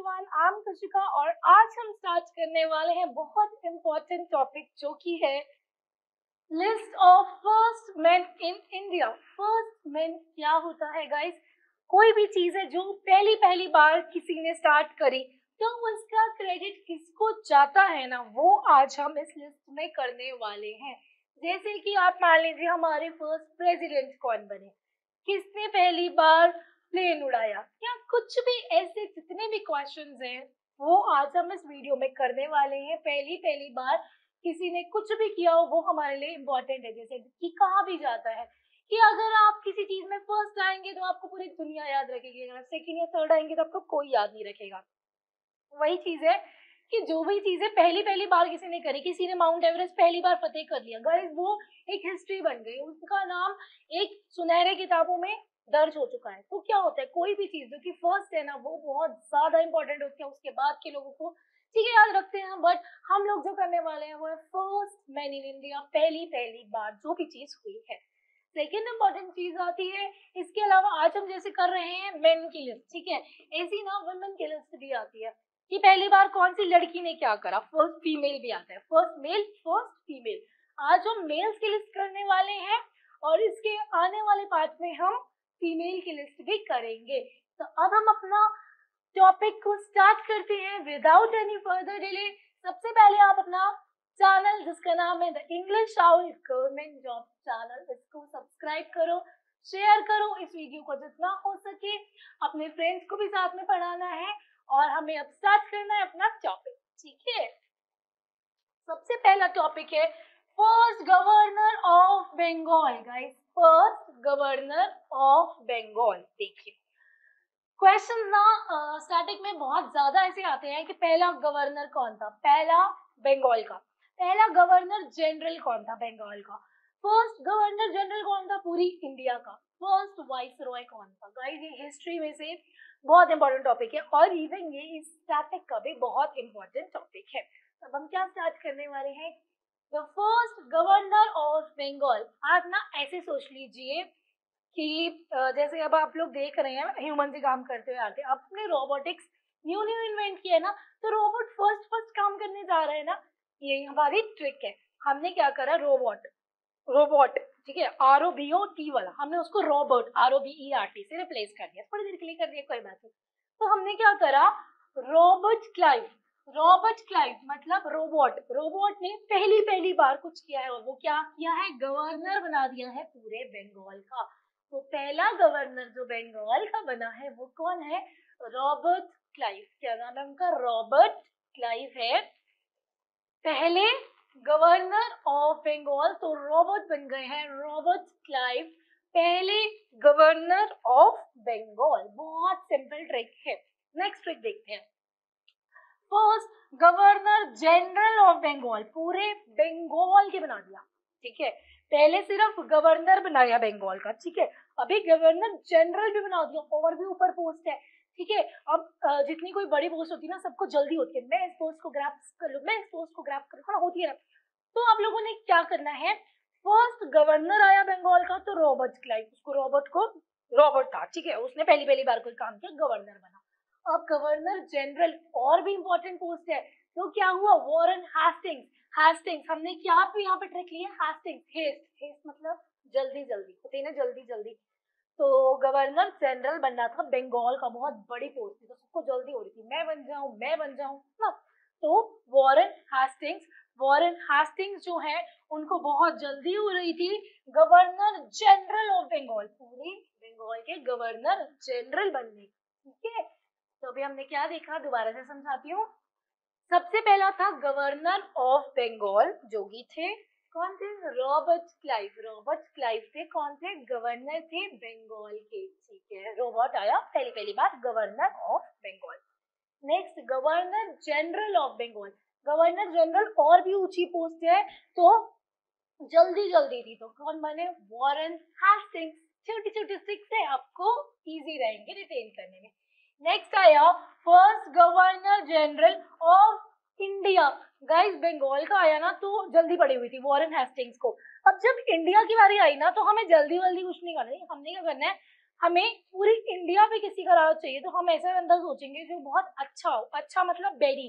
Everyone, I am कृषिका और आज हम स्टार्ट करने वाले हैं बहुत इम्पोर्टेंट टॉपिक जो कि है list of first man in India. First man क्या होता है गाइस? कोई भी चीज है जो पहली बार किसी ने स्टार्ट करी तो उसका क्रेडिट किसको जाता है ना, वो आज हम इस लिस्ट में करने वाले हैं। जैसे कि आप मान लीजिए हमारे फर्स्ट प्रेसिडेंट कौन बने, किसने पहली बार प्लेन उड़ाया, या कुछ भी ऐसे जितने भी क्वेश्चंस हैं वो आज हम इस वीडियो में करने वाले हैं। पहली बार किसी ने कुछ भी किया हो वो हमारे लिए इम्पोर्टेंट है। जैसे कि कहा भी जाता है कि अगर आप किसी चीज में फर्स्ट आएंगे तो आपको पूरी दुनिया याद रखेगी, अगर सेकेंड या थर्ड आएंगे तो आपको कोई याद नहीं रखेगा। वही चीज है कि जो भी चीजें पहली बार किसी ने करी, किसी ने माउंट एवरेस्ट पहली बार फतेह कर लिया गाइस, वो एक हिस्ट्री बन गई, उसका नाम एक सुनहरे किताबों में दर्ज हो चुका है। तो क्या होता है, कोई भी चीज जो कि फर्स्ट है ना वो बहुत ज्यादा इंपॉर्टेंट होती है, उसके बाद के लोगों को ठीक है याद रखते हैं, बट हम लोग जो करने वाले हैं वो है फर्स्ट मैन इन इंडिया, पहली बार जो भी चीज हुई है। सेकेंड इम्पोर्टेंट चीज आती है, इसके अलावा आज हम जैसे कर रहे हैं मेन की लिस्ट, ठीक है, ऐसी ना वुमेन की लिस्ट भी आती है कि पहली बार कौन सी लड़की ने क्या करा। फर्स्ट फीमेल भी आता है, फर्स्ट मेल फर्स्ट फीमेल। आज हम मेल्स की लिस्ट करने वाले हैं और इसके आने वाले पार्ट में हम फीमेल की लिस्ट भी करेंगे। तो अब हम अपना टॉपिक को स्टार्ट करते हैं विदाउट एनी फर्दर डिले। सबसे पहले आप अपना चैनल जिसका नाम है the English owl government job channel, इसको सब्सक्राइब करो, शेयर करो इस वीडियो को जितना हो सके, अपने फ्रेंड्स को भी साथ में पढ़ाना है। और हमें अब स्टार्ट करना है अपना टॉपिक, ठीक है। सबसे पहला टॉपिक है first governor of Bengal. Guys first governor of Bengal, देखिए क्वेश्चन ना स्टैटिक में बहुत ज्यादा ऐसे आते हैं कि पहला गवर्नर कौन था, पहला बंगाल का, पहला गवर्नर जनरल कौन था बंगाल का, फर्स्ट गवर्नर जनरल कौन था पूरी इंडिया का, फर्स्ट वाइस रॉय कौन था। गाइस ये हिस्ट्री में से बहुत इंपॉर्टेंट टॉपिक है और इवन ये स्टैटिक का भी बहुत इंपॉर्टेंट टॉपिक है। अब हम क्या स्टार्ट करने वाले हैं, the first governor of Bengal. आप ना ऐसे सोच लीजिए कि जैसे अब आप लोग देख रहे हैं ह्यूमन से काम करते हुए आते हैं, आपने रोबोटिक्स न्यू इन्वेंट किया है ना, तो रोबोट फर्स्ट काम करने जा रहे हैं ना, यही हमारी ट्रिक है। हमने क्या करा, रोबोट ठीक है, ROBOT वाला, हमने उसको रोबोट ROBERT से रिप्लेस कर दिया, थोड़ी देर के लिए कर दिया, कोई बात नहीं। तो हमने क्या करा, रॉबर्ट क्लाइव मतलब रोबोट ने पहली बार कुछ किया है और वो क्या किया है, गवर्नर बना दिया है पूरे बंगाल का। तो पहला गवर्नर जो बंगाल का बना है वो कौन है, रॉबर्ट क्लाइव। क्या नाम है उनका, रॉबर्ट क्लाइव है पहले गवर्नर ऑफ बंगाल। तो रॉबर्ट बन गए हैं, रॉबर्ट क्लाइव पहले गवर्नर ऑफ बंगाल। बहुत सिंपल ट्रिक है। नेक्स्ट ट्रिक देखते हैं, first governor general of Bengal, पूरे बंगाल के बना दिया, ठीक है, पहले सिर्फ गवर्नर बनाया बंगाल का, ठीक है, अभी गवर्नर जनरल भी बना दिया और भी ऊपर पोस्ट है, ठीक है। अब जितनी कोई बड़ी पोस्ट होती है ना सबको जल्दी होती है, मैं इस पोस्ट को ग्रैब कर लूं, मैं इस पोस्ट को ग्रैब करूं, हाँ होती है। तो आप लोगों ने क्या करना है, फर्स्ट गवर्नर आया बंगाल का तो रॉबर्ट क्लाइव, उसको रॉबर्ट था, ठीक है, उसने पहली बार कोई काम किया, गवर्नर बना। अब गवर्नर जनरल और भी इंपॉर्टेंट पोस्ट है, तो क्या हुआ, वॉरेन हेस्टिंग्स। हमने क्या पे यहाँ पे ट्रिक लिया, हेस्ट मतलब जल्दी होते हैं ना, जल्दी। तो गवर्नर जनरल बनना था बंगाल का, बहुत बड़ी पोस्ट थी तो सबको जल्दी हो रही थी, मैं बन जाऊं ना। तो वॉरेन हेस्टिंग्स जो है उनको बहुत जल्दी हो रही थी गवर्नर जनरल ऑफ बंगाल, पूरे बंगाल के गवर्नर जनरल बनने, ठीक है। तो अभी हमने क्या देखा, दोबारा से समझाती हूँ। सबसे पहला था गवर्नर ऑफ बंगाल जो कि थे कौन थे, रॉबर्ट क्लाइव थे, कौन थे, गवर्नर थे बंगाल के, ठीक है, रोबोट आया पहली बार governor of Bengal. Next governor general of Bengal, governor general और भी ऊंची पोस्ट है तो जल्दी थी, तो कौन बने, वॉरेन हेस्टिंग्स। छोटी ट्रिक्स है, आपको इजी रहेंगे रिटेन करने में। नेक्स्ट आया first governor general of India. Guys Bengal का आया ना तो जल्दी पड़ी हुई थी वॉरेन हेस्टिंग्स को, अब जब इंडिया की बारी आई ना तो हमें जल्दी कुछ नहीं करना है, हमने क्या करना है, हमें पूरी इंडिया पे किसी का राज चाहिए तो हम ऐसा बंदा सोचेंगे जो बहुत अच्छा हो। अच्छा मतलब बेनी,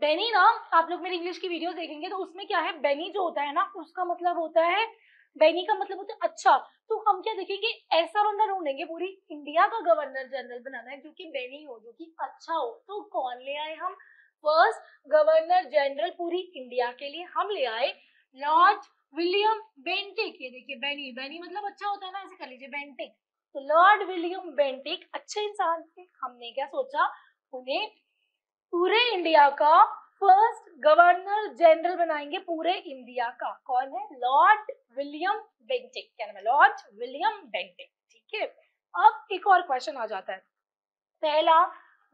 बेनी ना आप लोग मेरी इंग्लिश की वीडियोस देखेंगे तो उसमें क्या है, बेनी जो होता है ना उसका मतलब होता है, बेनी का मतलब होता है अच्छा। तो हम क्या देखेंगे, ऐसा बंदा ढूंढेंगे, पूरी इंडिया का गवर्नर जनरल बनाना है जो कि बेनी हो, जो कि अच्छा हो। तो कौन ले आए हम? फर्स्ट गवर्नर जनरल पूरी इंडिया के लिए हम ले आए लॉर्ड विलियम बेंटिक। ये देखिए बेनी, बेनी मतलब अच्छा होता है ना, ऐसे कर लीजिए बेंटिक। तो लॉर्ड विलियम बेंटिक अच्छे इंसान थे। हमने क्या सोचा, उन्हें पूरे इंडिया का फर्स्ट गवर्नर जनरल बनाएंगे। पूरे इंडिया का कौन है? Lord William Bentinck. क्या नाम है? Lord William Bentinck. ठीक है, अब एक और क्वेश्चन आ जाता है। पहला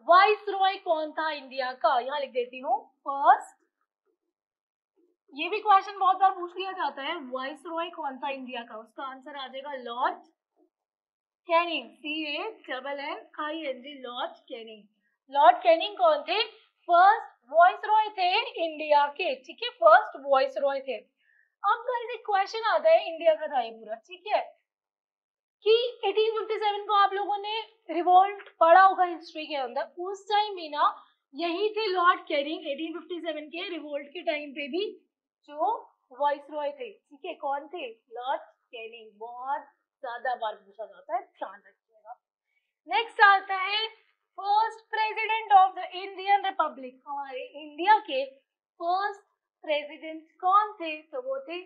वाइस रॉय कौन था इंडिया का? यहाँ लिख देती हूँ फर्स्ट, ये भी क्वेश्चन बहुत बार पूछ लिया जाता है, वाइस रॉय कौन था इंडिया का? उसका आंसर आ जाएगा Lord Canning. CANNING, lord Canning. Lord Canning कौन थे? फर्स्ट वॉइस रॉय थे इंडिया के। ठीक है, फर्स्ट वॉइस रॉय थे। अब गाइस एक क्वेश्चन आता है, इंडिया का था ये पूरा, ठीक है, कि 1857 को आप लोगों ने रिवोल्ट पढ़ा होगा हिस्ट्री के अंदर। उस टाइम भी ना यही थे लॉर्ड कैनिंग, 1857 के रिवोल्ट के टाइम पे भी जो वॉइस रॉय थे। ठीक है, कौन थे? Lord Canning. बहुत ज्यादा बार पूछा जाता है, ध्यान रखिएगा। नेक्स्ट आता है first president of the Indian republic. हमारे इंडिया के फर्स्ट प्रेसिडेंट कौन थे? तो वो थे,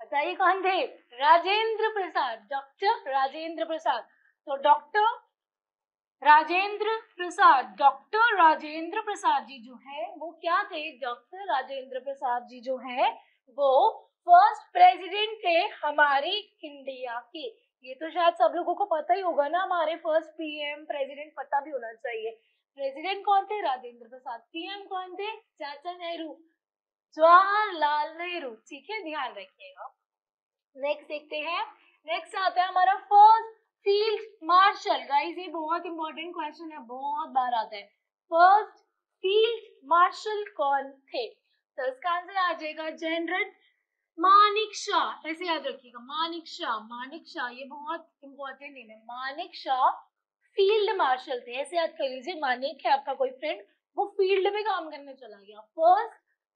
बताइए कौन थे? राजेंद्र प्रसाद, डॉक्टर राजेंद्र प्रसाद। तो डॉक्टर राजेंद्र प्रसाद जी जो है वो क्या थे? डॉक्टर राजेंद्र प्रसाद जी जो है वो फर्स्ट प्रेसिडेंट थे हमारे इंडिया के। ये तो शायद सब लोगों को पता ही होगा ना, हमारे फर्स्ट पीएम प्रेसिडेंट पता भी होना चाहिए। प्रेसिडेंट कौन थे? राजेंद्र प्रसाद। पीएम कौन थे? चाचा नेहरू, जवाहरलाल नेहरू। ठीक है, ध्यान रखिएगा। नेक्स्ट देखते हैं, नेक्स्ट आता है हमारा फर्स्ट फील्ड मार्शल। गाइस ये बहुत इंपॉर्टेंट क्वेश्चन है, बहुत बार आता है। फर्स्ट फील्ड मार्शल कौन थे? तो इसका आंसर आ जाएगा जनरल मानिक शाह। ऐसे याद रखिएगा, मानिक शाह। मानिक शाह ये बहुत इंपॉर्टेंट नेम है, मानिक शाह फील्ड मार्शल थे। ऐसे याद कर लीजिए, मानिक है आपका कोई फ्रेंड, वो फील्ड में काम करने चला गया, फर्स्ट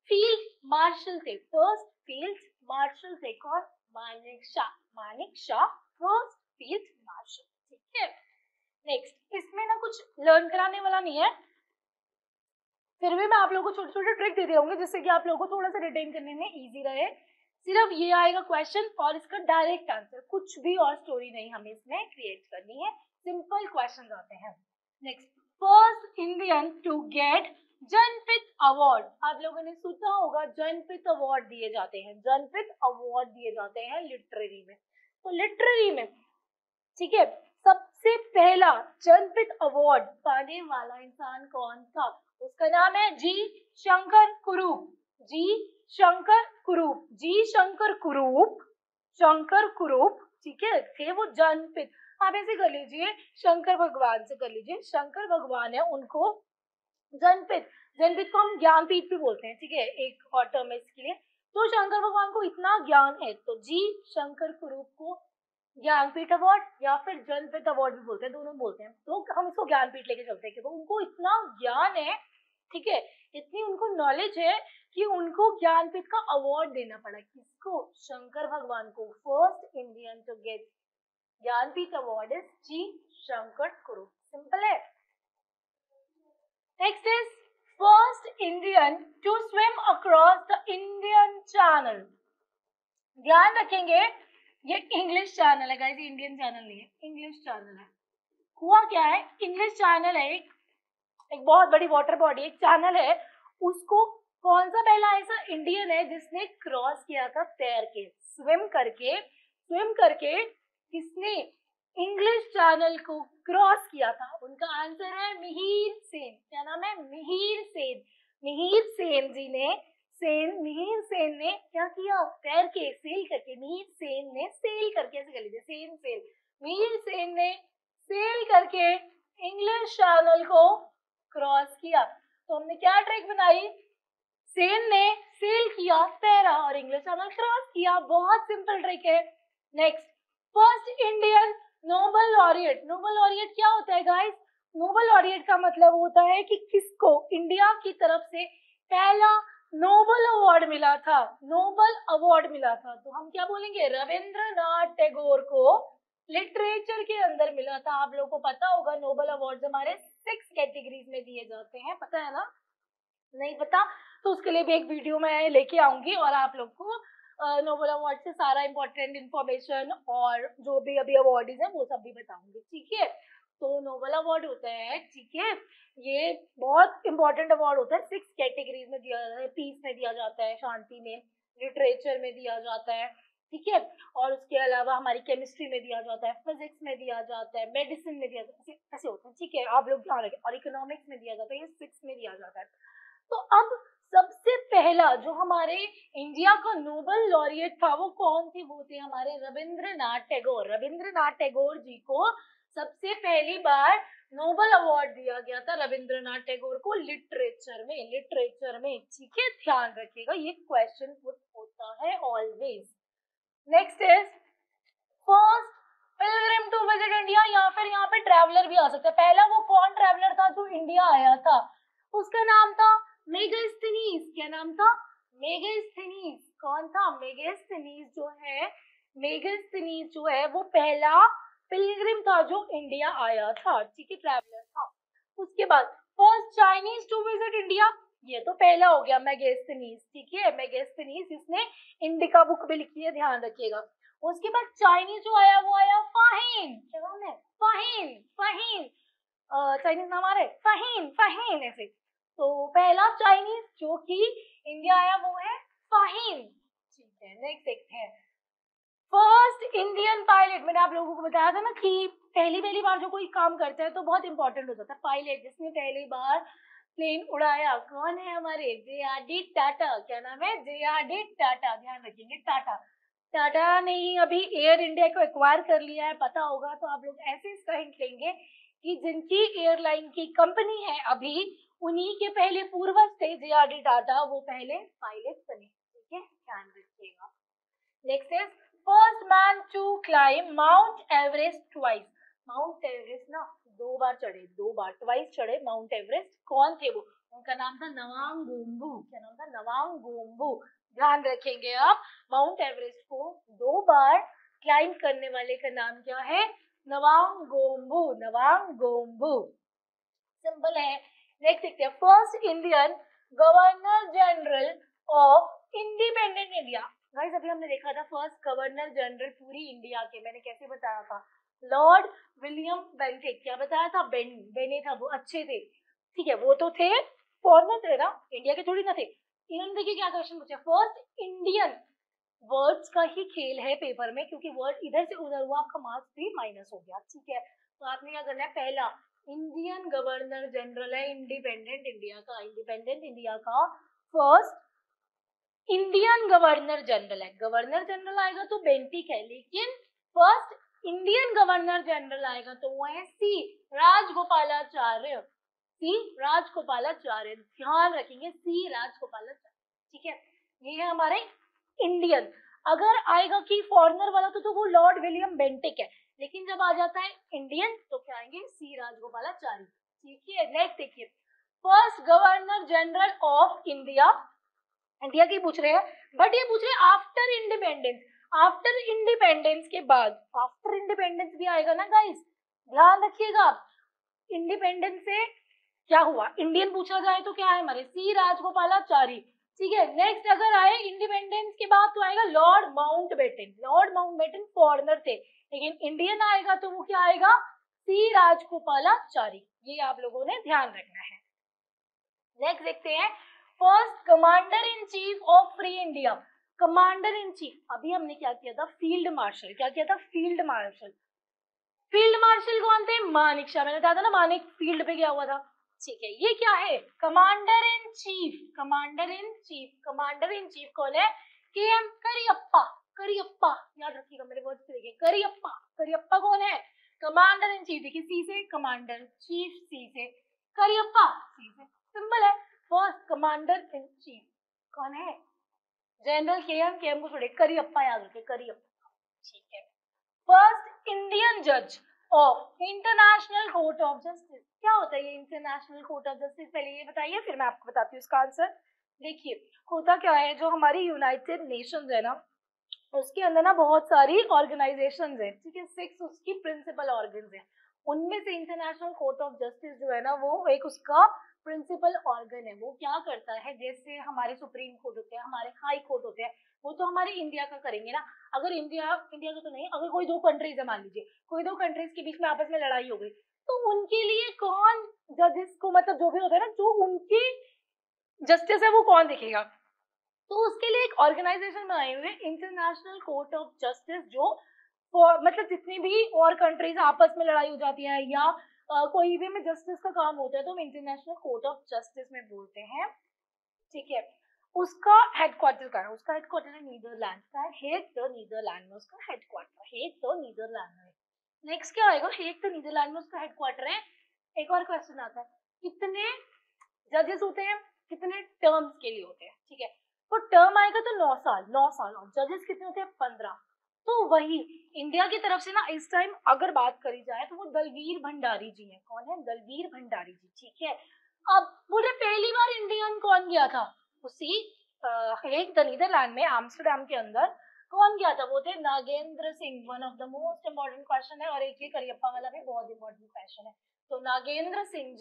फील्ड मार्शल थे। फर्स्ट फील्ड मार्शल थे कौन? Manekshaw. Manekshaw first field marshal. ठीक है, नेक्स्ट, इसमें ना कुछ लर्न कराने वाला नहीं है, फिर भी मैं आप लोगों को छोटे छोटे ट्रिक दे रही हूँ जिससे कि आप लोगों को थोड़ा सा रिटेन करने में इजी रहे। सिर्फ ये आएगा क्वेश्चन और इसका डायरेक्ट आंसर, कुछ भी और स्टोरी नहीं हमें इसमें क्रिएट करनी है, सिंपल क्वेश्चन आते हैं। Next, first Indian to get Jnanpith award. आप लोगों ने सुना होगा जनपित अवार्ड दिए जाते हैं, जनपित अवार्ड दिए जाते हैं लिटरेरी में। तो लिटरेरी में, ठीक है, सबसे पहला जनपित अवार्ड पाने वाला इंसान कौन था? उसका नाम है जी शंकर कुरूप। जी शंकर कुरूप, जी शंकर कुरूप, शंकर कुरूप, ठीक है, थे वो जनपित। आप ऐसे कर लीजिए, शंकर भगवान से कर लीजिए, शंकर भगवान है, उनको जनपित, जनपित को हम ज्ञानपीठ भी बोलते हैं, ठीक है, एक और टर्म है इसके लिए। तो शंकर भगवान को इतना ज्ञान है, तो जी शंकर कुरूप को ज्ञानपीठ अवार्ड या फिर जनपित अवार्ड भी बोलते हैं, दोनों बोलते हैं। तो हम इसको ज्ञानपीठ लेके चलते हैं, क्योंकि उनको इतना ज्ञान है, ठीक है, इतनी उनको नॉलेज है कि उनको ज्ञानपीठ का अवार्ड देना पड़ा। किसको? शंकर भगवान को। First Indian to get Jnanpith award is G Shankar Kurup, simple है। Next is first Indian to swim across the Indian channel. ध्यान रखेंगे, ये इंग्लिश चैनल है गाइस, इंडियन चैनल नहीं है, इंग्लिश चैनल है। हुआ क्या है, इंग्लिश चैनल है, एक बहुत बड़ी वाटर बॉडी, एक चैनल है, उसको कौन सा पहला ऐसा इंडियन है जिसने क्रॉस किया था तैर के, स्विम करके, स्विम करके किसने इंग्लिश चैनल को क्रॉस किया था? उनका आंसर है मिहिर सेन। क्या नाम है? मिहिर सेन। मिहिर सेन जी ने, सेन, मिहिर सेन ने क्या किया? तैर के, सेल करके, मिहिर सेन ने सेल करके, ऐसे कर लीजिए, सेन सेल, मिहिर सेन ने सेल करके इंग्लिश चैनल को क्रॉस किया। तो हमने क्या ट्रिक बनाई, सेन ने सेल किया, तैरा, और इंग्लिश चैनल क्रॉस किया। बहुत सिंपल ट्रिक है। Next, first Indian Nobel laureate क्या होता है गाइस? नोबल लॉरिएट का मतलब होता है कि किसको इंडिया की तरफ से पहला नोबल अवार्ड मिला था, नोबल अवार्ड मिला था तो हम क्या बोलेंगे, रविंद्रनाथ टैगोर को लिटरेचर के अंदर मिला था। आप लोगों को पता होगा नोबल अवार्ड हमारे 6 कैटेगरीज में दिए जाते हैं, पता है ना? नहीं पता तो उसके लिए भी एक वीडियो मैं लेके आऊंगी और आप लोग को नोबल अवार्ड से सारा इंपॉर्टेंट इन्फॉर्मेशन और जो भी अभी अवार्डीज है वो सब भी बताऊंगी, ठीक है? तो नोबल अवार्ड होता है, ठीक है, ये बहुत इंपॉर्टेंट अवार्ड होता है, 6 कैटेगरीज में दिया जाता है। पीस में दिया जाता है, शांति में, लिटरेचर में दिया जाता है, ठीक है, और उसके अलावा हमारी केमिस्ट्री में दिया जाता है, फिजिक्स में दिया जाता है, मेडिसिन में दिया जाता है, ऐसे होता है, ठीक है, आप लोग ध्यान रखें, और इकोनॉमिक्स में दिया जाता है, ये 6 में दिया जाता है। तो अब सबसे पहला जो हमारे इंडिया का नोबल लॉरिएट था वो कौन थे? वो थे हमारे रविंद्रनाथ टैगोर। रविंद्रनाथ टैगोर जी को सबसे पहली बार नोबल अवार्ड दिया गया था, रविंद्रनाथ टैगोर को लिटरेचर में, लिटरेचर में, ठीक है, ध्यान रखिएगा, ये क्वेश्चन होता है always. Next is first pilgrim to visit India, या फिर यहाँ पे ट्रैवलर भी आ सकता है। पहला वो कौन ट्रैवलर था जो इंडिया आया था? उसका नाम था मेगास्थनीज। क्या नाम था? मेगास्थनीज। कौन था? मेगास्थनीज जो है, मेगास्थनीज जो है वो पहला पिलग्रिम था जो इंडिया आया था, ठीक है, ट्रैवलर था। उसके बाद first Chinese to visit India, ये तो पहला हो गया मेगास्थनीज, ठीक है, मेगास्थनीज, इसने इंडिका बुक भी लिखी है, ध्यान रखिएगा। उसके बाद चाइनीज जो आया वो आया फाहीन। क्या नाम है? फाहीन। फाहीन चाइनीज नाम आ रहा है, फाहीन, फाहीन ऐसे। तो पहला चाइनीज जो कि इंडिया आया वो है फाहीन, ठीक है। नेक्स्ट देखते हैं फर्स्ट इंडियन पायलट। मैंने आप लोगों को बताया था ना कि पहली बार जो कोई काम करता है तो बहुत इंपॉर्टेंट हो जाता है। पायलट जिसने पहली बार प्लेन उड़ाया कौन है? हमारे जे.आर.डी. टाटा। क्या नाम है? जे.आर.डी. टाटा, ध्यान रखेंगे, टाटा। टाटा ने अभी एयर इंडिया को एक्वायर कर लिया है, पता होगा, तो आप लोग ऐसे इसका हिंट लेंगे कि जिनकी एयरलाइन की कंपनी है अभी, उन्हीं के पहले पूर्वज थे जे.आर.डी. टाटा, वो पहले पायलट बने, ठीक है, ध्यान रखिएगा। Next is first man to climb mount Everest twice. Mount Everest ना 2 बार चढ़े, 2 बार, ट्वाइस चढ़े माउंट एवरेस्ट, कौन थे वो? उनका नाम था नवांग गोम्बू। क्या नाम था? नवांग गोम्बू, ध्यान रखेंगे आप। माउंट एवरेस्ट को 2 बार क्लाइम करने वाले का नाम क्या है? नवांग गोम्बू। नवांग गोम्बू, सिंपल है। नेक्स्ट देखते हैं first Indian governor general of independent India. Guys अभी हमने देखा था फर्स्ट गवर्नर जनरल पूरी इंडिया के, मैंने कैसे बताया था, लॉर्ड विलियम बेंटिक। क्या बताया था? बेने था वो, अच्छे थे, ठीक है, वो तो थे, फॉरनर थे ना, इंडिया के थोड़ी ना थे। इन्होंने देखिए क्या क्वेश्चन पूछा, फर्स्ट इंडियन, वर्ड्स का ही खेल है पेपर में, क्योंकि वर्ड इधर से उधर हुआ, आपका मार्क्स भी माइनस हो गया, ठीक है। तो आपने क्या करना है, पहला इंडियन गवर्नर जनरल है इंडिपेंडेंट इंडिया का, इंडिपेंडेंट इंडिया का फर्स्ट इंडियन गवर्नर जनरल है। गवर्नर जनरल आएगा तो बेंटिक है, लेकिन फर्स्ट इंडियन गवर्नर जनरल आएगा तो वो है सी. राजगोपालाचार्य। सी. राजगोपालाचार्य, ध्यान रखेंगे, सी. राजगोपालाचार्य, ठीक है। ये है हमारे इंडियन। अगर आएगा कि फॉरेनर वाला तो वो लॉर्ड विलियम बेंटिक है, लेकिन जब आ जाता है इंडियन तो क्या आएंगे? सी. राजगोपालाचार्य, ठीक है। नेक्स्ट देखिए first governor general of India, India की पूछ रहे हैं, बट ये पूछ रहे हैं आफ्टर इंडिपेंडेंस, आफ्टर इंडिपेंडेंस के बाद, आफ्टर इंडिपेंडेंस भी आएगा ना गाइस, ध्यान रखिएगा। इंडिपेंडेंस से क्या हुआ, इंडियन पूछा जाए तो क्या है हमारे? सी. राजगोपालाचारी, ठीक है। नेक्स्ट अगर आए इंडिपेंडेंस के बाद तो आएगा lord Mountbatten. Lord Mountbatten foreigner थे, लेकिन इंडियन आएगा तो वो क्या आएगा? सी. राजगोपालाचारी, ये आप लोगों ने ध्यान रखना है। नेक्स्ट देखते हैं first commander in chief of free India. Commander in chief, अभी हमने क्या किया था? Field marshal. क्या किया था? Field martial. फील्ड मार्शल कौन थे? मानिक शाह। मैंने कहा था ना मानिक फील्ड पे गया हुआ था, ठीक है। ये क्या है? Commander in chief, commander in chief, commander in chief कौन है? केएम करियप्पा। करियप्पा, याद रखिएगा, मेरे वर्ड से देखिए, करियप्पा। करियप्पा कौन है? Commander in chief. देखिए सी से कमांडर, चीफ सी से, करियप्पा सी से, सिंपल है। फर्स्ट कमांडर इन चीफ कौन है? जनरल के एम को छोड़े, करियप्पा याद रखे, करियप्पा, ठीक है। फर्स्ट इंडियन जज of international court of justice. क्या होता है ये इंटरनेशनल कोर्ट ऑफ जस्टिस, पहले ये बताइए फिर मैं आपको बताती हूँ इसका आंसर। देखिए होता क्या है, जो हमारी यूनाइटेड नेशंस है ना, उसके अंदर ना बहुत सारी ऑर्गेनाइजेशंस है, ठीक है, 6 उसकी प्रिंसिपल ऑर्गन्स है, उनमें से इंटरनेशनल कोर्ट ऑफ जस्टिस जो है ना वो एक उसका प्रिंसिपल ऑर्गन है। वो क्या करता है, जैसे हमारे सुप्रीम कोर्ट होते हैं, हमारे हाई कोर्ट होते हैं, वो तो हमारे इंडिया का करेंगे ना, अगर इंडिया का तो नहीं, अगर कोई दो कंट्रीज है, मान लीजिए कोई दो कंट्रीज के बीच में आपस में लड़ाई हो गई, तो उनके लिए कौन जजेस को, मतलब जो भी होता है ना, जो उनकी जस्टिस है वो कौन देखेगा, तो उसके लिए एक ऑर्गेनाइजेशन बनाए हुए इंटरनेशनल कोर्ट ऑफ जस्टिस, जो मतलब जितनी भी और कंट्रीज आपस में लड़ाई हो जाती है या कोई भी में जस्टिस का काम होता है तो हम इंटरनेशनल कोर्ट ऑफ जस्टिस में बोलते हैं, ठीक है। उसका हेडक्वार्टर कहाँ है, उसका हेडक्वार्टर है नीदरलैंड का, हेग तो नीदरलैंड में उसका हेडक्वार्टर, हेग तो नीदरलैंड में। नेक्स्ट क्या आएगा, हेग तो नीदरलैंड में उसका हेडक्वार्टर है। एक और क्वेश्चन आता है, कितने जजेस होते हैं, कितने टर्म्स के लिए होते हैं, ठीक है, तो टर्म आएगा तो 9 साल, और जजेस कितने होते हैं 15। तो वही इंडिया की तरफ से ना इस टाइम अगर बात करी जाए तो वो दलवीर भंडारी जी है। कौन है, दलवीर भंडारी जी, ठीक है। अब बोले पहली बार इंडियन कौन गया था, उसी एक नीदरलैंड में एम्स्टर्डम के अंदर कौन गया था, वो थे Nagendra Singh. One of the most important question है, और एक ये करियप्पा वाला भी बहुत इंपॉर्टेंट क्वेश्चन है। तो नागेंद्र सिंह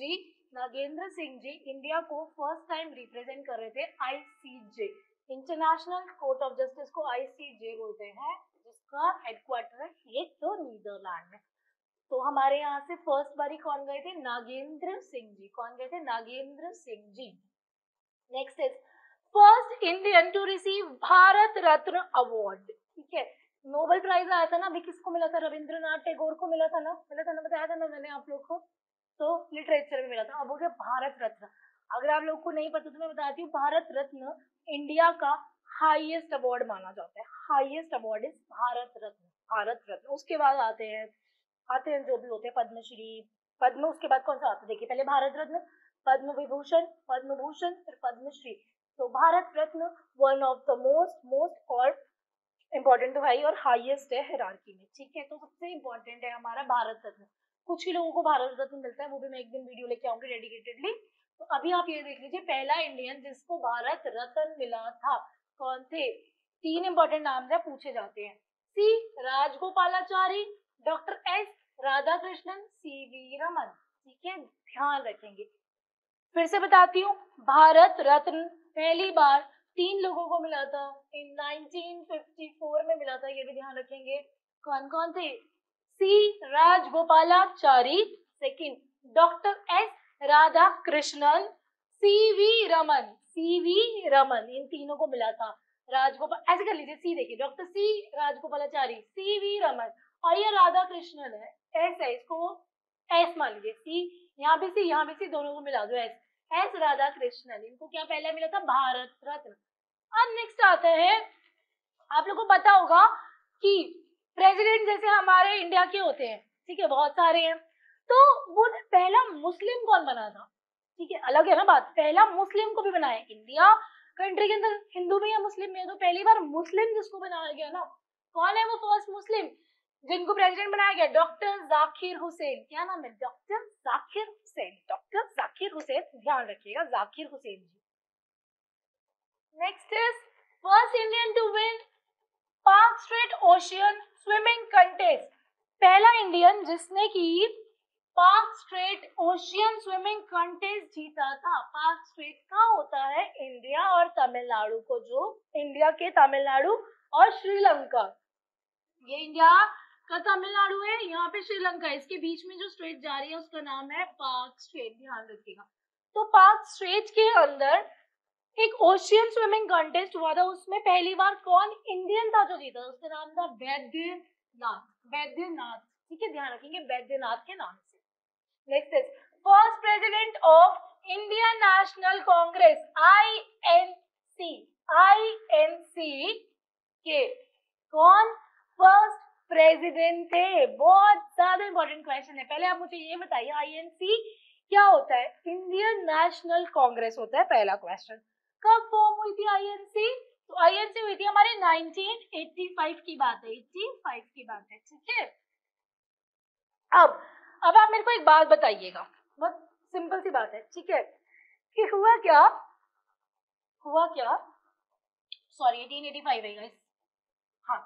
जी इंडिया को फर्स्ट टाइम रिप्रेजेंट कर रहे थे ICJ, international court of justice को आईसीजे बोलते हैं, जिसका हेडक्वार्टर है हेग तो नीदरलैंड में। तो हमारे यहाँ से फर्स्ट बारी कौन गए थे, नागेंद्र सिंह जी। कौन गए थे, Nagendra Singh ji. Next is first Indian to receive Bharat Ratna award, ठीक है। नोबेल प्राइज आया था ना, अभी किसको मिला था, रविंद्रनाथ टैगोर को मिला था ना, बताया था ना मैंने आप लोग को, तो लिटरेचर में मिला था। अब हो गया भारत रत्न, अगर आप लोग को नहीं पता तो मैं बताती हूँ, भारत रत्न इंडिया का हाईएस्ट अवार्ड माना जाता है, highest award is Bharat Ratna. Bharat Ratna उसके बाद आते हैं जो भी होते हैं, पद्मश्री, पद्म, उसके बाद कौन सा आता है, देखिए पहले भारत रत्न, पद्म विभूषण, फिर पद्मश्री। तो Bharat Ratna one of the most और इम्पोर्टेंट भाई और हाईएस्ट है हायरार्की में, ठीक है। तो सबसे इम्पोर्टेंट है हमारा भारत रत्न। कुछ ही लोगों को भारत रत्न मिलता है, वो भी मैं एक दिन वीडियो लेके आऊंगी डेडिकेटेडली। तो अभी आप ये देख लीजिए, पहला इंडियन जिसको भारत रत्न मिला था कौन थे। 3 इम्पोर्टेंट नाम है, पूछे जाते हैं, C Rajagopalachari, doctor S Radhakrishnan, C V. Raman, ठीक है, ध्यान रखेंगे। फिर से बताती हूँ, भारत रत्न पहली बार 3 लोगों को मिला था, इन 1954 में मिला था, ये भी ध्यान रखेंगे। कौन कौन थे, C Rajagopalachari, second doctor S Radhakrishnan, CV Raman, इन तीनों को मिला था। राजगोपाल, ऐसे कर लीजिए, सी देखिए, doctor C Rajagopalachari, CV Raman, और ये राधाकृष्णन है, एस है, इसको एस मान लीजिए, सी यहाँ भी सी, दोनों को मिला दो एस, एस राधाकृष्णन। इनको क्या पहला मिला था, भारत रत्न। अब नेक्स्ट आता है, आप लोगों को पता होगा कि प्रेसिडेंट जैसे हमारे इंडिया के होते हैं, ठीक है, बहुत सारे हैं, तो वो पहला मुस्लिम कौन बना था, ठीक है, अलग है ना बात, पहला मुस्लिम को भी बनाया। इंडिया कंट्री के अंदर हिंदू में या मुस्लिम में, तो पहली बार मुस्लिम जिसको बनाया गया ना, कौन है वो फर्स्ट मुस्लिम जिनको प्रेसिडेंट बनाया गया, डॉक्टर जाकिर हुसैन। क्या नाम है, डॉक्टर जाकिर हुसैन, ध्यान रखिएगा, Zakir Hussain ji. Next is first Indian to win Palk Strait ocean swimming contest. पहला इंडियन जिसने की Palk Strait ocean swimming contest जीता था। पार्क स्ट्रीट का होता है इंडिया और तमिलनाडु को, जो इंडिया के तमिलनाडु और श्रीलंका, ये इंडिया का तमिलनाडु है, यहाँ पे श्रीलंका, इसके बीच में जो स्ट्रेट जा रही है उसका नाम है पार्क स्ट्रेट, ध्यान रखिएगा। तो पार्क स्ट्रेट के अंदर एक ओशियन स्विमिंग कंटेस्ट हुआ था, उसमें पहली बार कौन इंडियन था जो जीता, उसका नाम था वैद्यनाथ, ठीक है, ध्यान रखेंगे, वैद्यनाथ के नाम से। Next is first president of Indian National Congress, INC के कौन फर्स्ट प्रेसिडेंट थे। बहुत ज्यादा इंपॉर्टेंट क्वेश्चन है, पहले आप मुझे ये बताइए INC क्या होता है, इंडियन नेशनल कांग्रेस होता है, पहला क्वेश्चन। कब फॉर्म हुई थी INC, तो आईएन से हुई थी हमारे 1985 की बात है, 85 की बात है, ठीक है। अब आप मेरे को एक बात बताइएगा, बहुत सिंपल सी बात है, ठीक है, कि हुआ क्या सॉरी 1885 है गाइस, हाँ,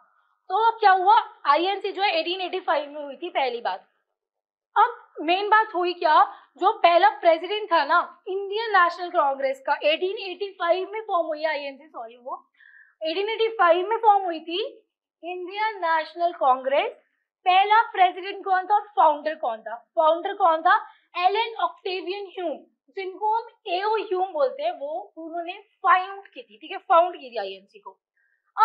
तो क्या हुआ, आईएनसी जो है 1885 में हुई थी पहली बात। अब मेन बात हुई क्या, जो पहला प्रेसिडेंट था ना इंडियन नेशनल कांग्रेस का 1885 में फॉर्म हुई आईएनसी, सॉरी वो 1885 में फॉर्म हुई थी इंडियन नेशनल कांग्रेस। पहला प्रेसिडेंट कौन था, फाउंडर कौन था, एलन ऑक्टेवियन ह्यूम, जिनको हम एओ ह्यूम बोलते हैं, वो उन्होंने फाउंड की थी, ठीक है, फाउंड की थी आईएनसी को।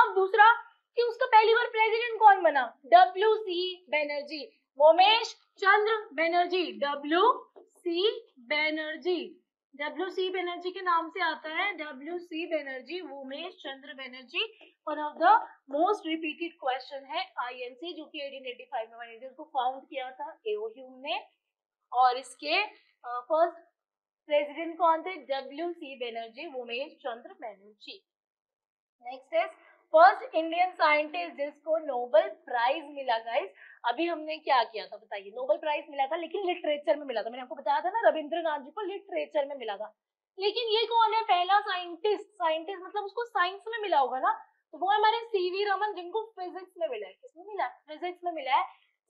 अब दूसरा कि उसका पहली बार प्रेसिडेंट कौन बना, डब्ल्यूसी बनर्जी, वोमेश चंद्र बनर्जी, डब्ल्यूसी बनर्जी के नाम से आता है, W C Banerjee, Womesh Chandra Banerjee. One of the most repeated question है आईएनसी, जो कि 1885 में बनी थी, उसको फाउंड किया था एओ ह्यूम ने, और इसके फर्स्ट प्रेसिडेंट कौन थे, W C Banerjee, Womesh Chandra Banerjee. Next is first Indian scientist जिसको नोबेल प्राइज मिला, गाइस। अभी हमने क्या किया था बताइए, नोबेल प्राइज मिला था लेकिन लिटरेचर में मिला था, मैंने आपको बताया था ना रविंद्रनाथ जी को लिटरेचर में मिला था, लेकिन ये कौन है पहला साइंटिस्ट मतलब उसको साइंस में मिला होगा ना, तो वो हमारे सीवी रमन, जिनको फिजिक्स में मिला है, किसमें मिला, फिजिक्स में मिला है,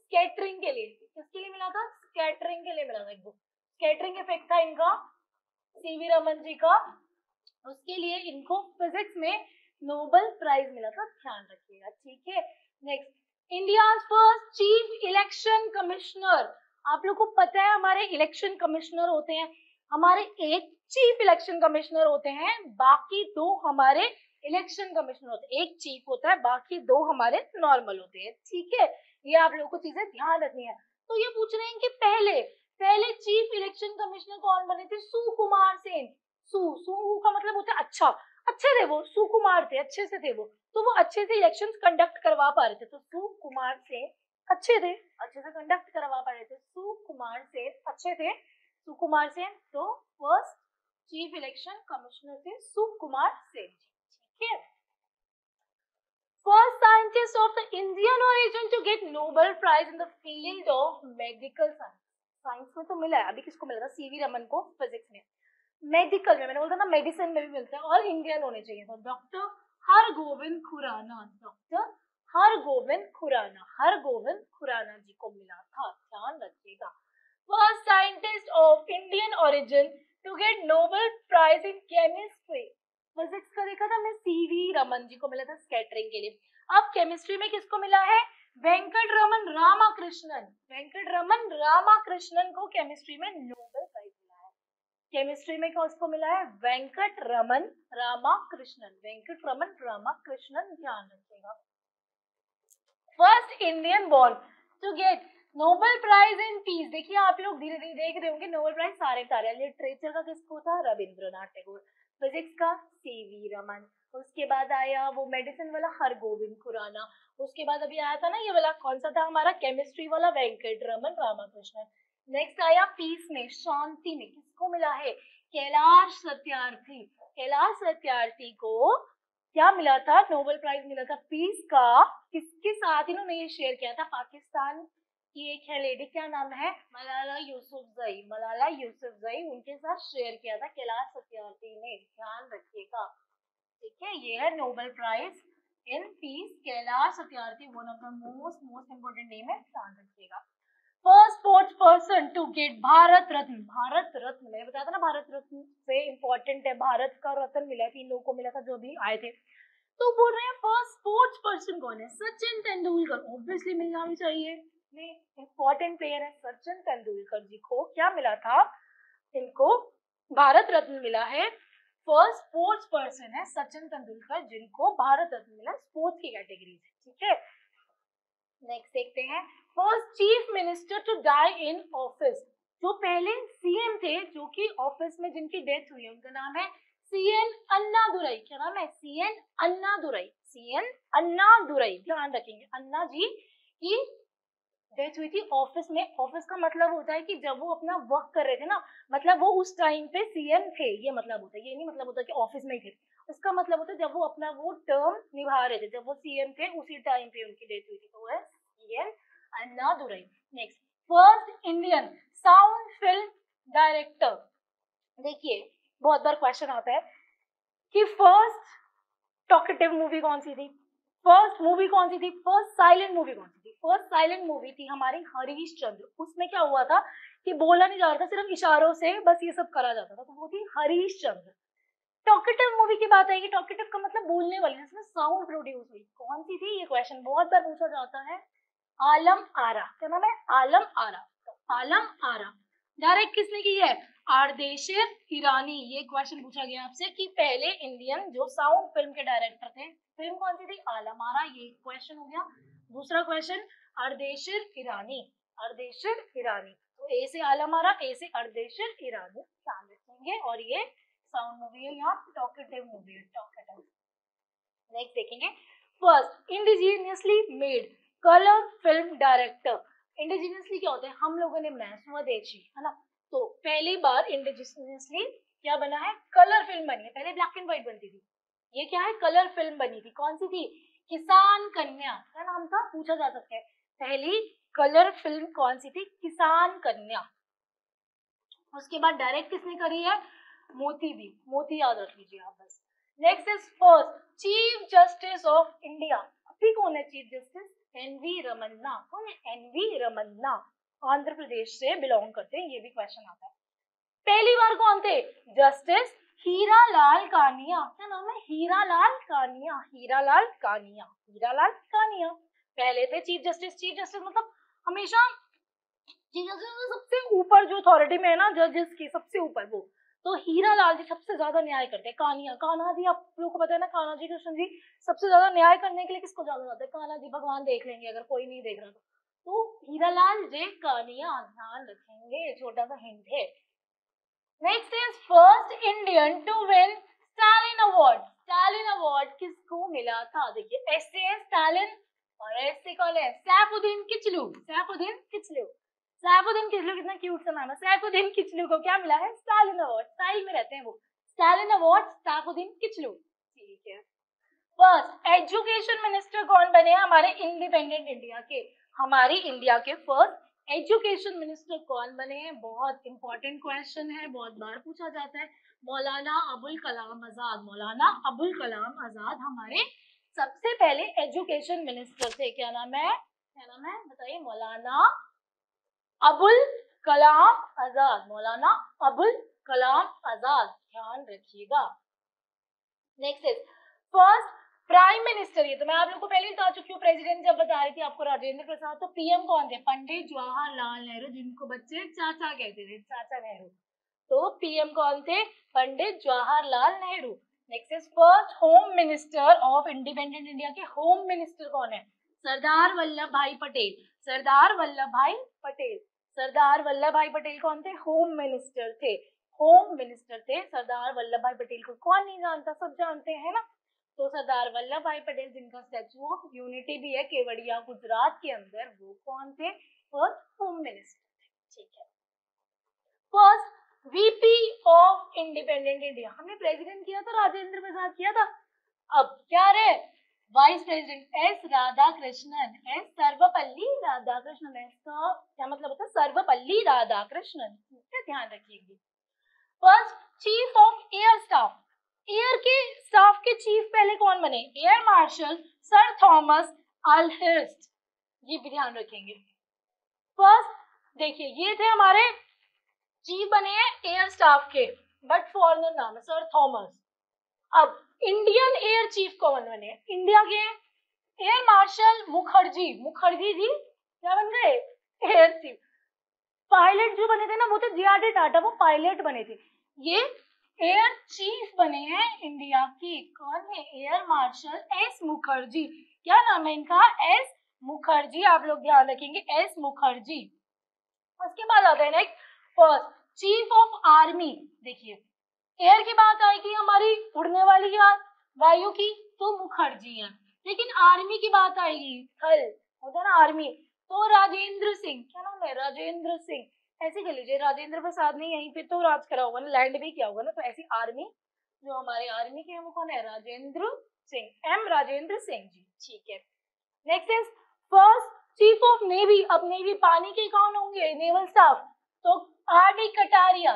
स्कैटरिंग के लिए, किसके लिए मिला था, स्कैटरिंग के लिए मिला था, एक स्कैटरिंग इफेक्ट था इनका सीवी रमन जी का, उसके लिए इनको फिजिक्स में नोबेल प्राइज मिला था, ध्यान रखिएगा, ठीक है। Next, India first chief election commissioner, आप लोग को पता है हमारे इलेक्शन कमिश्नर होते हैं, हमारे एक चीफ इलेक्शन कमिश्नर होते हैं, बाकी दो हमारे इलेक्शन कमिश्नर होते हैं, एक चीफ होता है, बाकी दो हमारे नॉर्मल होते हैं, ठीक है, ये आप लोगों को चीजें ध्यान रखनी है। तो ये पूछ रहे हैं कि पहले चीफ इलेक्शन कमिश्नर कौन बने थे, सुकुमार सेन, सू का मतलब होता है अच्छा, अच्छे थे वो, सुकुमार थे, अच्छे से थे वो, तो वो अच्छे से इलेक्शंस कंडक्ट करवा पा रहे थे, तो सुकुमार सेन अच्छे थे, अच्छे से कंडक्ट करवा पा रहे थे, सुकुमार सेन तो फर्स्ट चीफ इलेक्शन कमिश्नर थे सुकुमार सेन, ठीक है। First scientist of the Indian origin to get Nobel prize in the field of medical science, science में तो मिला है, अभी किसको मिला था, सीवी रमन को फिजिक्स में, मेडिकल में मैंने बोला ना मेडिसिन में भी मिलता है, और इंडियन होने चाहिए तो डॉक्टर हरगोविंद खुराना जी को मिला था, ध्यान रखिएगा। First scientist of Indian origin to get Nobel prize in chemistry, physics का देखा था हमने सीवी रमन जी को मिला था स्कैटरिंग के लिए, अब केमिस्ट्री में किसको मिला है, वेंकट रमन रामाकृष्णन को केमिस्ट्री में नोबेल प्राइज, केमिस्ट्री में क्या उसको मिला है, वेंकट रमन रामाकृष्णन, ध्यान रखिएगा। First Indian born to get Nobel prize in peace, देखिए आप लोग धीरे धीरे देख रहे होंगे नोबेल प्राइज सारे लिटरेचर का किसको था, रविंद्रनाथ टैगोर, फिजिक्स का सीवी रमन, उसके बाद आया वो मेडिसिन वाला हरगोविंद खुराना, उसके बाद अभी आया था ना ये वाला कौन सा था हमारा केमिस्ट्री वाला, वेंकट रमन रामाकृष्णन। नेक्स्ट आया पीस में, शांति में किसको मिला है, कैलाश सत्यार्थी को क्या मिला था, नोबेल प्राइज मिला था पीस का, किसके साथ इन्होंने ये शेयर किया था, पाकिस्तान की एक है लेडी, क्या नाम है, मलाला यूसुफजई, उनके साथ शेयर किया था कैलाश सत्यार्थी ने, ध्यान रखिएगा, ठीक है। ये है Nobel prize in peace, Kailash Satyarthi, one of the most important name है, ध्यान रखिएगा। First sports person to get Bharat Ratna, मैंने बताया था ना भारत रत्न से इंपॉर्टेंट है, भारत का रत्न मिला था इन लोगों को, मिला था जो भी आए थे। तो बोल रहे हैं फर्स्ट स्पोर्ट्स पर्सन कौन है, सचिन तेंदुलकर, ऑब्वियसली मिलना भी चाहिए, इंपॉर्टेंट प्लेयर है, सचिन तेंदुलकर जी को क्या मिला था, इनको भारत रत्न मिला है। फर्स्ट स्पोर्ट्स पर्सन है सचिन तेंदुलकर, जिनको भारत रत्न मिला स्पोर्ट्स की कैटेगरी से, ठीक है। नेक्स्ट देखते हैं first chief minister to die in office, जो पहले सीएम थे जो कि ऑफिस में जिनकी डेथ हुई है, उनका नाम है सीएन अन्नादुरई, ध्यान रखेंगे अन्ना जी की डेथ हुई थी ऑफिस में। ऑफिस का मतलब होता है कि जब वो अपना वर्क कर रहे थे ना, मतलब वो उस टाइम पे सीएम थे, ये मतलब होता है। ये नहीं मतलब होता कि ऑफिस में ही थे, उसका मतलब होता है जब वो अपना वो टर्म निभा रहे थे, जब वो सीएम थे उसी टाइम पे उनकी डेथ हुई थी। तो वो है CM Annadurai. Next, first Indian sound film director. देखिए बहुत बार क्वेश्चन आता है कि फर्स्ट टॉकेटिव मूवी कौन सी थी, फर्स्ट मूवी कौन सी थी, फर्स्ट साइलेंट मूवी कौन सी थी। फर्स्ट साइलेंट मूवी थी हमारी हरीशचंद्र। उसमें क्या हुआ था कि बोला नहीं जा रहा था, सिर्फ इशारों से बस ये सब करा जाता था, तो वो थी हरीशचंद्र। टॉकेटिव मूवी की बात आएगी, टॉकेटिव का मतलब बोलने वाली, जिसमें साउंड प्रोड्यूस हुई, कौन सी थी। ये क्वेश्चन बहुत बार पूछा जाता है। आलम आरा, क्या नाम है, आलम आरा। तो आलम आरा डायरेक्ट किसने की है, आर्देशिर ईरानी। ये क्वेश्चन पूछा गया आपसे कि पहले इंडियन जो साउंड फिल्म के डायरेक्टर थे, फिल्म कौन सी थी, आलम आरा। ये क्वेश्चन हो गया। दूसरा क्वेश्चन आर्देशिर ईरानी, आर्देशिर ईरानी। तो ए से आलम आरा, ए से आर्देशिर ईरानी, ध्यान रखेंगे। और ये साउंड मूवी है या टॉकेटिव मूवी है, टॉकेटिव। नेक्स्ट देखेंगे, first indigenously made colour film director. Indigenously क्या होता है, हम लोगों ने बनाया, स्वदेशी, है ना। तो पहली बार इंडिजिनियसली क्या बना है, कलर फिल्म बनी है। पहले ब्लैक एंड व्हाइट बनती थी, ये क्या है, कलर फिल्म बनी थी। कौन सी थी, किसान कन्या, क्या नाम था, पूछा जा सकता है। पहली कलर फिल्म कौन सी थी, किसान कन्या। उसके बाद डायरेक्ट किसने करी है, मोती दी, मोती याद रख लीजिए आप बस। Next is first chief justice of India. अभी कौन है चीफ जस्टिस, एनवी रमन्ना। कौन है, एनवी रमन्ना, आंध्र प्रदेश से बिलोंग करते हैं। ये भी क्वेश्चन आता है। पहली बार कौन थे, जस्टिस हीरालाल कानिया। क्या नाम है, हीरालाल कानिया, हीरालाल कानिया, हीरालाल कानिया पहले थे चीफ जस्टिस। चीफ जस्टिस मतलब हमेशा चीफ जस्टिस सबसे ऊपर जो अथॉरिटी में है ना, जजेस की सबसे ऊपर वो। तो हीरालाल जी सबसे ज्यादा न्याय करते हैं। कान्हा, कान्हा जी आप लोगों को पता है ना, कान्हा जी कृष्ण जी सबसे ज्यादा न्याय करने के लिए किसको ज्यादा जाते हैं, कान्हा जी। भगवान देख लेंगे अगर कोई नहीं देख रहा तो हीरालाल जी कानिया, ध्यान रखेंगे, छोटा सा हिंट है। Next is first Indian to win Stalin award. Stalin award किसको मिला था, देखिए एस ए स्टालिन और एस से कौन है, सैफुद्दीन किचलू। सैफुद्दीन किचलू, सैफुद्दीन किचलू कितना क्यूट सा नाम है। सैफुद्दीन किचलू को क्या मिला है, स्टालिन अवार्ड। स्टाइल में रहते हैं वो, स्टालिन अवार्ड सैफुद्दीन किचलू, ठीक है। फर्स्ट एजुकेशन मिनिस्टर कौन बने हमारे इंडिपेंडेंट इंडिया के। हमारी इंडिया के फर्स्ट एजुकेशन मिनिस्टर कौन बने हैं, बहुत इंपॉर्टेंट क्वेश्चन है, बहुत बार पूछा जाता है। मौलाना अबुल कलाम आजाद, मौलाना अबुल कलाम आजाद हमारे सबसे पहले एजुकेशन मिनिस्टर थे। क्या नाम है, क्या नाम है बताइए, मौलाना अबुल कलाम आजाद, मौलाना अबुल कलाम आजाद, ध्यान रखिएगा। Next is first prime minister. ये तो मैं आप लोगों को पहले ही बता चुकी हूँ, प्रेसिडेंट जब बता रही थी आपको राजेंद्र प्रसाद, तो पीएम कौन थे, पंडित जवाहरलाल नेहरू, जिनको बच्चे चाचा कहते थे, चाचा नेहरू। तो पीएम कौन थे, Pandit Jawaharlal Nehru. Next is first home minister of independent India के होम मिनिस्टर कौन है, सरदार वल्लभ भाई पटेल। सरदार वल्लभ भाई पटेल, सरदार वल्लभ भाई पटेल कौन थे, होम मिनिस्टर थे, होम मिनिस्टर थे। सरदार वल्लभ भाई पटेल को कौन नहीं जानता, सब जानते हैं ना। तो सरदार वल्लभ भाई पटेल जिनका स्टैचू ऑफ यूनिटी भी है केवड़िया गुजरात के अंदर, वो कौन थे, फर्स्ट होम मिनिस्टर, ठीक है। First VP of independent India, हमने प्रेसिडेंट किया था, राजेंद्र प्रसाद किया था। अब क्या रहे, vice president S Radhakrishnan, S Sarvepalli Radhakrishnan. इसका क्या मतलब होता है, सर्वपल्ली राधाकृष्णन, ध्यान रखिएगी। First chief of air staff, air के स्टाफ के चीफ पहले कौन बने, air marshal sir Thomas Elmhirst, ये भी ध्यान रखेंगे। फर्स्ट देखिए ये थे हमारे चीफ बने हैं एयर स्टाफ के, बट फॉरनर नाम है, सर थॉमस। अब इंडियन एयर चीफ कौन बने, इंडिया के एयर मार्शल मुखर्जी, मुखर्जी जी क्या बन गए, एयर चीफ। पायलट जो बने थे ना वो थे जे.आर.डी. टाटा, वो पायलट बने थे। ये एयर चीफ बने हैं इंडिया की, कौन है, एयर मार्शल एस मुखर्जी। क्या नाम है इनका, एस मुखर्जी, आप लोग ध्यान रखेंगे, एस मुखर्जी। उसके बाद आता है next first chief of army. देखिए एयर की बात आएगी हमारी, उड़ने वाली यार वायु की, तो मुखर्जी है। लेकिन आर्मी की बात आएगी, थल होता है ना आर्मी, तो राजेंद्र सिंह, क्या नाम है, राजेंद्र सिंह, ऐसे कह लीजिए। राजेंद्र प्रसाद ने यहीं पे तो राज करा होगा ना, लैंड भी किया होगा ना, तो ऐसी आर्मी जो हमारे आर्मी के हैं वो कौन है, राजेंद्र सिंह, एम राजेंद्र सिंह जी, ठीक है। Next is first chief of navy, अब नेवी पानी के कौन होंगे, नेवल स्टाफ, तो RD Kataria,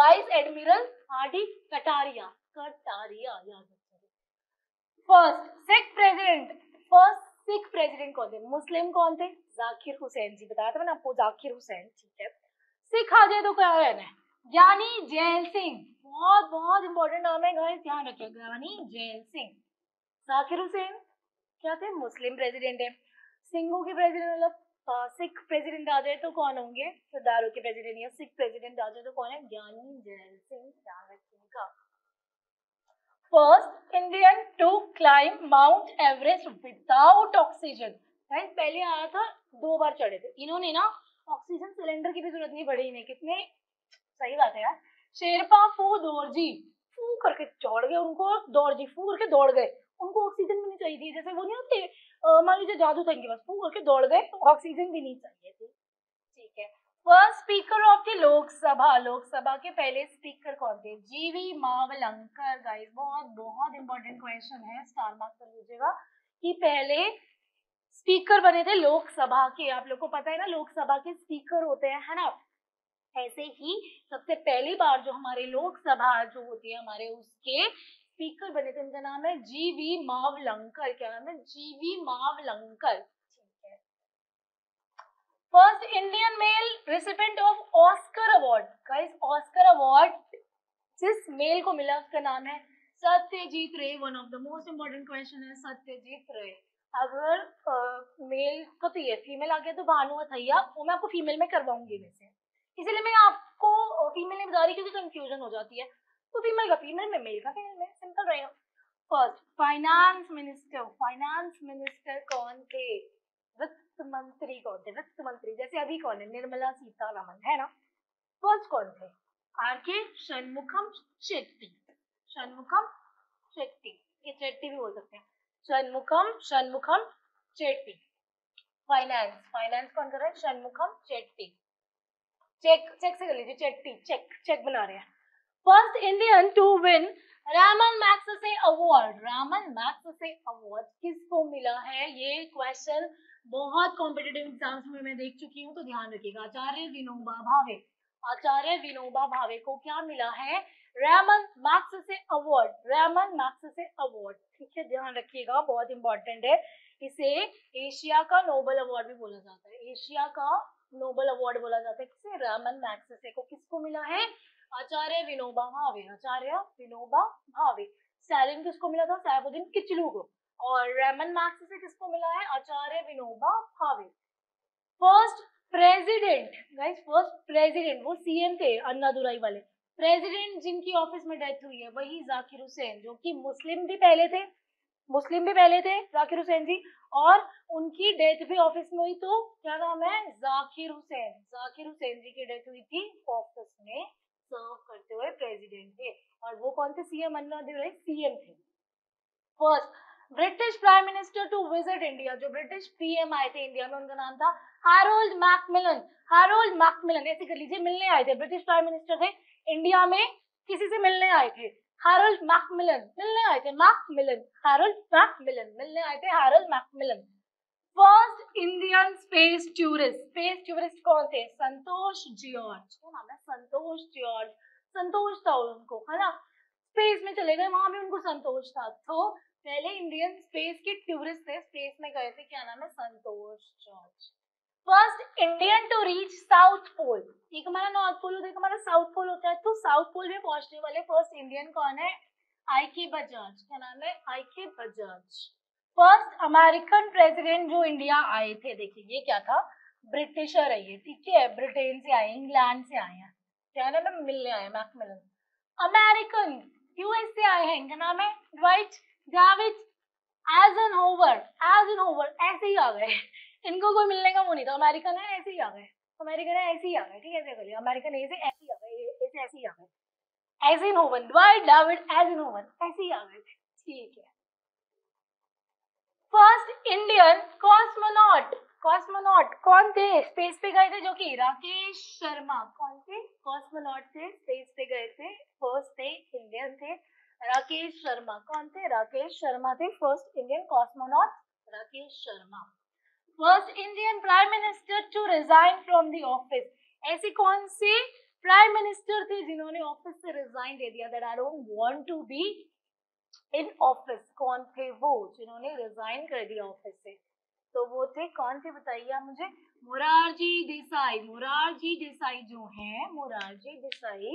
vice admiral RD Kataria, Kataria याद रखिए। फर्स्ट सिख प्रेसिडेंट कौन थे, मुस्लिम कौन थे, जाकिर हुसैन जी, बताया था ना आपको जाकिर हुसैन, ठीक है। सिख आ जाए तो क्या रहना है, ज्ञानी जैल सिंह, बहुत बहुत इंपॉर्टेंट नाम है गाइस, ध्यान रखिए, ज्ञानी जैल सिंह। जाकिर हुसैन क्या थे, मुस्लिम प्रेसिडेंट है। सिंघों के प्रेसिडेंट मतलब सिख प्रेसिडेंट आ जाए तो कौन होंगे, सरदारों के प्रेसिडेंट या सिख प्रेसिडेंट आ जाए तो कौन है, ज्ञानी जैल सिंह, ध्यान रखिएगा। First Indian to climb mount Everest without oxygen, पहले आया था, 2 बार चढ़े थे इन्होंने ना, ऑक्सीजन सिलेंडर की भी जरूरत नहीं पड़ी इन्हें, कितने सही बात है यार। शेरपा फू दोरजी, फू करके चढ़ गए, उनको दोरजी फू करके दौड़ गए, उनको ऑक्सीजन भी नहीं चाहिए थी, जैसे वो नहीं होते मान लीजिए जादू था इनके पास, फू करके दौड़ गए, ऑक्सीजन भी नहीं चाहिए थी, ठीक है। First speaker of the Lok Sabha, Lok Sabha के पहले स्पीकर कौन थे, जीवी मावलंकर। गाइस बहुत बहुत इंपॉर्टेंट क्वेश्चन है, स्टार मार्क कर लीजिएगा कि पहले स्पीकर बने थे लोकसभा के, आप लोग को पता है ना लोकसभा के स्पीकर होते हैं, है ना। ऐसे ही सबसे पहली बार जो हमारे लोकसभा जो होती है हमारे, उसके स्पीकर बने थे, उनका नाम है जी.वी. मावलंकर, क्या नाम है, जी.वी. मावलंकर, ठीक है। First Indian male recipient of Oscar award, guys Oscar award जिस मेल को मिला उसका नाम है Satyajit Ray, one of the most important question है सत्यजीत रे। अगर मेल को तो ये फीमेल आ गया तो भानु अथैया, वो मैं आपको फीमेल में करवाऊंगी वैसे, इसीलिए मैं आपको फीमेल में बता रही क्योंकि कंफ्यूजन हो जाती है, तो फीमेल का फीमेल में, मेल का फीमेल में, सिंपल रहेगा। फर्स्ट फाइनेंस मिनिस्टर कौन थे, वित्त मंत्री कौन थे, वित्त मंत्री जैसे अभी कौन है, निर्मला सीतारमण, है ना। फर्स्ट कौन थे, आरके षणमुखम चेट्टी, ये चेट्टी भी बोल सकते हैं, षणमुखम चेट्टी। फाइनेंस कौन कर रहा है, षणमुखम चेट्टी, चेक से कर लीजिए, चेट्टी चेक बना रहे हैं। First Indian to win Ramon Magsaysay award किसको मिला है, ये क्वेश्चन बहुत कॉम्पिटिटिव एग्जाम्स में मैं देख चुकी हूँ, तो ध्यान रखिएगा। आचार्य विनोबा भावे को क्या मिला है, रामन मैग्सेसे अवार्ड, ठीक है, ध्यान रखिएगा, बहुत इंपॉर्टेंट है। इसे एशिया का नोबेल अवार्ड भी बोला जाता है, एशिया का नोबेल अवार्ड बोला जाता है किसे, रामन मैग्सेसे को। किसको मिला है, आचार्य विनोबा भावे। स्टालिन किसको मिला था, सैफुद्दीन किचलू को, और रामन मैग्सेसे किसको मिला है, आचार्य विनोबा भावे। फर्स्ट प्रेसिडेंट, वो सीएम थे अन्नादुराई वाले, प्रेसिडेंट जिनकी ऑफिस में डेथ हुई है वही जाकिर हुसैन, जो कि मुस्लिम भी पहले थे जाकिर हुसैन जी, और उनकी डेथ भी ऑफिस में हुई, तो क्या नाम है, जाकिर हुसैन जी की डेथ हुई थी ऑफिस में सर्व करते हुए, प्रेसिडेंट थे, और वो कौन थे, सीएम अन्नादुराई, सीएम थे। First British prime minister to visit India, जो ब्रिटिश पीएम आए थे इंडिया में, उनका नाम था हैरोल्ड मैकमिलन, ऐसे कर लीजिए, मिलने आए थे, ब्रिटिश प्राइम मिनिस्टर थे, इंडिया में किसी से मिलने आए थे, हैरोल्ड मैकमिलन मिलने आए थे। फर्स्ट इंडियन स्पेस टूरिस्ट कौन थे, संतोष जॉर्ज था उनको, है ना, स्पेस में चले गए, वहां भी उनको संतोष था, तो पहले इंडियन स्पेस के टूरिस्ट थे, स्पेस में गए थे, क्या नाम है, Santosh George. First Indian to reach south pole, एक हमारा नॉर्थ पोल होता है, एक हमारा साउथ पोल होता है, तो साउथ पोल में पहुंचने वाले फर्स्ट इंडियन कौन है, I K Bajaj. First American president जो इंडिया आए थे, देखिए ये क्या था, ब्रिटिशर है ये, ठीक है, ब्रिटेन से आए, इंग्लैंड से आए हैं, क्या नाम है, मिलने आए, मैकमिलन। अमेरिकन यूएस से आए हैं, इनका नाम है ड्वाइट डेविड एइजनहोवर, ऐसे ही आ गए, इनको कोई मिलने का वो नहीं था, अमेरिकन है ऐसे ही आ गए, ठीक है, ऐसे कर लिया, अमेरिकन ऐसे ऐसे ही आ गए, एइजनहोवर, ड्वाइट डेविड एइजनहोवर, ऐसे ही आ गए, ठीक है। फर्स्ट इंडियन कॉस्मोनॉट कॉस्मोनॉट कौन थे? स्पेस पे गए थे जो कि राकेश शर्मा। कौन थे? कॉस्मोनॉट थे, स्पेस पे गए थे, फर्स्ट थे, इंडियन थे। राकेश शर्मा कौन थे? राकेश शर्मा थे first Indian cosmonaut. Rakesh Sharma first Indian prime minister to resign from the office. ऐसे कौन से प्राइम मिनिस्टर थे जिन्होंने ऑफिस से रिजाइन दे दिया, that I don't want to be in office? कौन थे वो जिन्होंने रिजाइन कर दिया ऑफिस से? तो वो थे, कौन थे बताइए आप मुझे? मोरारजी देसाई। मोरारजी देसाई जो है, मोरारजी देसाई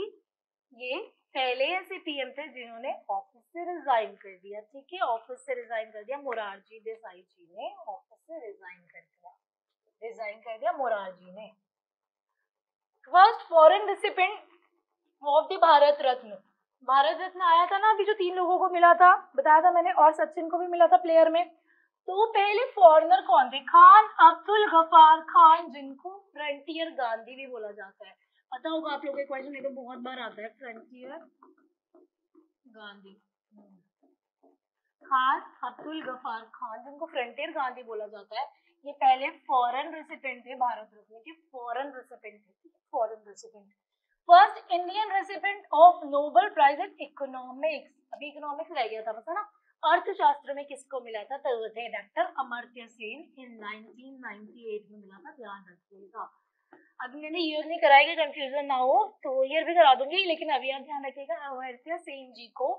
ये पहले ऐसे पीएम थे जिन्होंने ऑफिस से रिजाइन कर दिया। ठीक है, ऑफिस से रिजाइन कर दिया। मोरारजी देसाई जी ने ऑफिस से रिजाइन कर दिया मोरारजी ने। First foreign recipient of the Bharat Ratna. Bharat Ratna आया था ना अभी, जो 3 लोगों को मिला था, बताया था मैंने, और सचिन को भी मिला था प्लेयर में। तो पहले फॉरेनर कौन थे? खान अब्दुल गफार खान, जिनको फ्रंटियर गांधी भी बोला जाता है। पता होगा आप लोगों को, क्वेश्चन ये तो बहुत बार आता है, फ्रंटियर गांधी। खान अब्दुल गफार खान जिनको फ्रंटियर गांधी बोला जाता है, ये पहले फॉरेन रेसिपेंट थे, भारत रत्न के फॉरेन रेसिपेंट थे। Foreign recipient first Indian recipient of Nobel prize in economics. अभी इकोनॉमिक्स रह गया था पता ना, अर्थशास्त्र में किसको मिला था? तो वो थे डॉक्टर अमर्त्य सेन, इन 1998 में मिला था, ध्यान रखिएगा। अभी मैंने ईयर नहीं कराएगा, कंफ्यूजन ना हो, तो ईयर भी करा दूंगी, लेकिन अभी आप ध्यान रखिएगा। अमर्त्य सेन जी को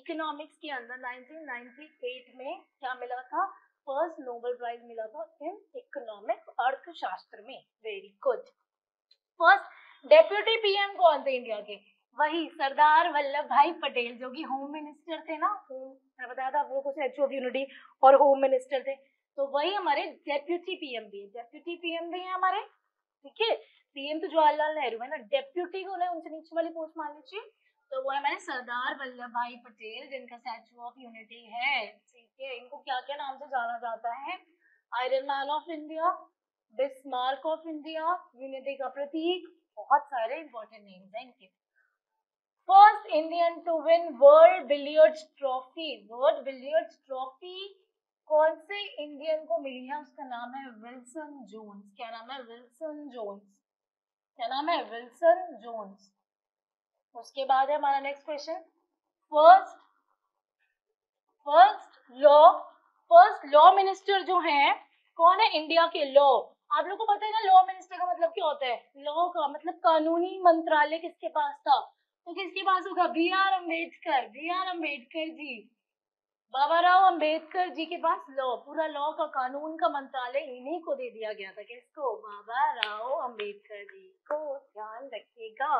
इकोनॉमिक्स के अंदर 1998 में क्या मिला था? फर्स्ट नोबेल प्राइज मिला था इन इकोनॉमिक्स, अर्थशास्त्र में। Very good. First deputy PM कौन थे इंडिया के? वही सरदार वल्लभ भाई पटेल, जो कि होम मिनिस्टर थे ना, होम बताया था आप लोगों को, एचओ ऑफ यूनिटी और होम मिनिस्टर थे। तो वही हमारे डेप्यूटी पीएम भी है, डेप्यूटी पीएम भी है हमारे। ठीक है, पीएम तो जवाहरलाल नेहरू है ना, डेप्यूटी को उन्हें उनसे नीचे वाली पोस्ट मान लीजिए। तो वो हमारे सरदार वल्लभ भाई पटेल, जिनका स्टैचू ऑफ यूनिटी है। ठीक है, इनको क्या क्या नाम से जाना जाता है? Iron man of India, Bismarck of India, unity का प्रतीक, बहुत सारे इंपॉर्टेंट नेम्स हैं इनके। First Indian to win world billiards trophy. World billiards trophy कौन से इंडियन को मिली है? उसका नाम है विल्सन जोन्स। क्या नाम है? Wilson Jones. क्या नाम है? Wilson Jones. उसके बाद है हमारा next question, first law minister जो है कौन है इंडिया के? लॉ, आप लोगों को पता है ना, लॉ मिनिस्टर का मतलब क्या होता है? लॉ का मतलब कानूनी मंत्रालय किसके पास था? तो किसके पास होगा? बी.आर. अंबेडकर। बी.आर. अंबेडकर जी, बाबा राव अंबेडकर जी के पास लॉ, पूरा लॉ का, कानून का मंत्रालय इन्हीं को दे दिया गया था। किसको? बाबा राव अंबेडकर जी को, ध्यान रखिएगा।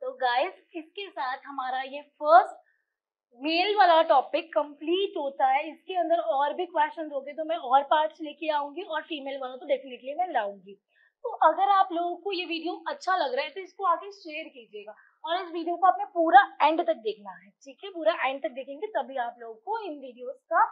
तो गाइस, इसके साथ हमारा ये फर्स्ट मेल वाला टॉपिक कंप्लीट होता है। इसके अंदर और भी क्वेश्चन होंगे तो मैं और पार्ट्स लेके आऊंगी, और फीमेल वाला तो डेफिनेटली मैं लाऊंगी। तो अगर आप लोगों को ये वीडियो अच्छा लग रहा है तो इसको आगे शेयर कीजिएगा, और इस वीडियो को आपने पूरा एंड तक देखना है। ठीक है, पूरा एंड तक देखेंगे तभी आप लोगों को इन वीडियोस का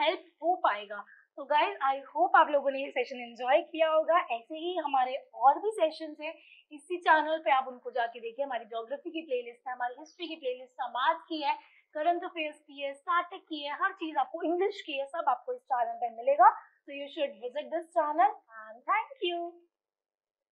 हेल्प हो पाएगा। तो गाइज, आई होप आप लोगों ने ये सेशन एंजॉय किया होगा। ऐसे ही हमारे और भी सेशंस हैं इसी चैनल पे, आप उनको जाके देखिए। हमारी ज्योग्राफी की प्लेलिस्ट है, हमारी हिस्ट्री की प्लेलिस्ट, समाज की है, करंट अफेयर्स की है, स्टार्टअप की है, हर चीज आपको, इंग्लिश की है, सब आपको इस चैनल पे मिलेगा। So you should visit this channel and thank you.